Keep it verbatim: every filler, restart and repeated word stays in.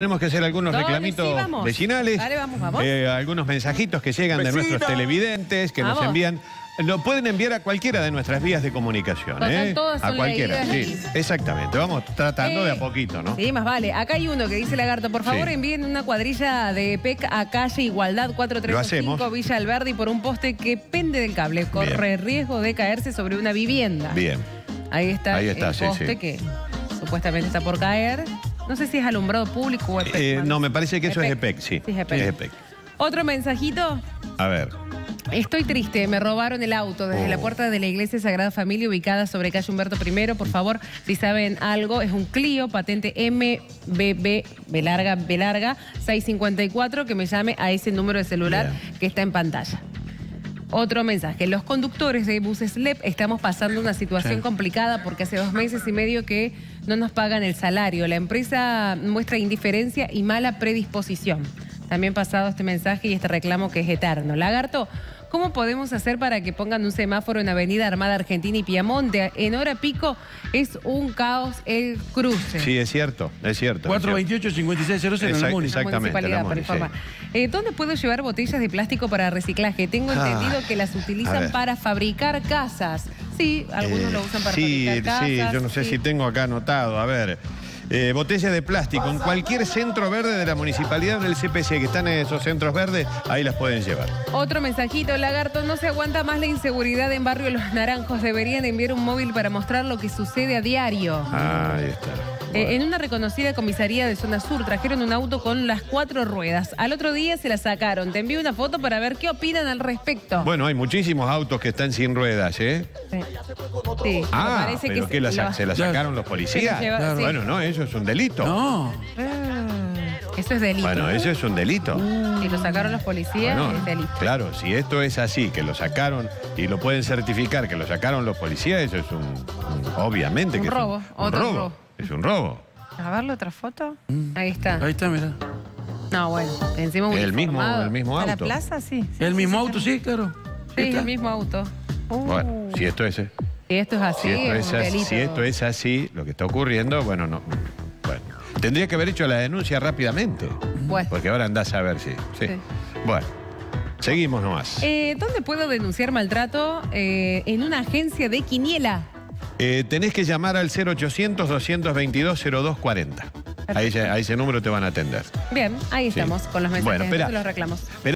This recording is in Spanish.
Tenemos que hacer algunos ¿Dónde? reclamitos sí, vamos. vecinales, Dale, vamos, vamos. Eh, algunos mensajitos que llegan Vecino. de nuestros televidentes, que vamos. nos envían. Lo pueden enviar a cualquiera de nuestras vías de comunicación, ¿eh? Todas son a cualquiera, sí, exactamente. Vamos tratando eh, de a poquito, ¿no? Sí, más vale. Acá hay uno que dice Lagarto, por favor, sí. envíen una cuadrilla de E P E C a calle Igualdad cuatro tres cinco Villa Alberdi por un poste que pende del cable. Corre Bien. riesgo de caerse sobre una vivienda. Bien. Ahí está, Ahí está el sí, poste sí. que supuestamente está por caer. No sé si es alumbrado público o E P E C. Eh, no, me parece que eso E P E C. es E P E C, sí. Sí, es E P E C. Es E P E C. ¿Otro mensajito? A ver. Estoy triste, me robaron el auto desde oh. la puerta de la iglesia Sagrada Familia ubicada sobre calle Humberto primero. Por favor, si saben algo, es un Clio, patente M B B, B larga, B larga, seis cincuenta y cuatro, que me llame a ese número de celular Bien. que está en pantalla. Otro mensaje, los conductores de buses L E P estamos pasando una situación sí. complicada porque hace dos meses y medio que no nos pagan el salario. La empresa muestra indiferencia y mala predisposición. También pasado este mensaje y este reclamo que es eterno. Lagarto, ¿cómo podemos hacer para que pongan un semáforo en Avenida Armada Argentina y Piamonte? En hora pico es un caos el cruce. Sí, es cierto, es cierto. cuatro dos ocho, cinco seis cero cero en la municipalidad. Exactamente, la Muni, sí. eh, ¿Dónde puedo llevar botellas de plástico para reciclaje? Tengo entendido ah, que las utilizan para fabricar casas. Sí, algunos eh, lo usan para sí, fabricar casas. Sí, sí, yo no sé sí. si tengo acá anotado, a ver... Eh, botellas de plástico, en cualquier centro verde de la municipalidad del C P C, que están en esos centros verdes, ahí las pueden llevar. Otro mensajito, Lagarto, no se aguanta más la inseguridad en barrio Los Naranjos, deberían enviar un móvil para mostrar lo que sucede a diario. Ah, ahí está. Bueno. Eh, en una reconocida comisaría de zona sur trajeron un auto con las cuatro ruedas, al otro día se la sacaron, te envío una foto para ver qué opinan al respecto. Bueno, hay muchísimos autos que están sin ruedas, ¿eh? Sí, sí. Ah, me parece pero que, que la, lo... se la sacaron los policías. Lleva, claro. sí. Bueno, no, ellos. Eso es un delito. No. Eso es delito. Bueno, eso es un delito. Si lo sacaron los policías, bueno, es delito. Claro, si esto es así, que lo sacaron y lo pueden certificar que lo sacaron los policías, eso es un... un obviamente un que robo, es un, otro un robo. robo. Es un robo. A verlo, otra foto. Mm. Ahí está. Ahí está, mirá. No, bueno, encima un el mismo, el mismo auto. ¿A la plaza? Sí. sí ¿El sí, mismo auto? Sí, claro. Sí, está. el mismo auto. Uh. Bueno, si esto es... Eh. Si esto es así, si esto es, es un delito. Si esto es así, lo que está ocurriendo, bueno, no. Bueno, tendría que haber hecho la denuncia rápidamente. Bueno. Porque ahora andás a ver si. Sí. sí. Bueno, seguimos nomás. Eh, ¿Dónde puedo denunciar maltrato? Eh, en una agencia de Quiniela. Eh, tenés que llamar al cero ochocientos, doscientos veintidós, cero dos cuarenta. Ahí, ahí ese número te van a atender. Bien, ahí sí. estamos con los mensajes bueno, de los reclamos.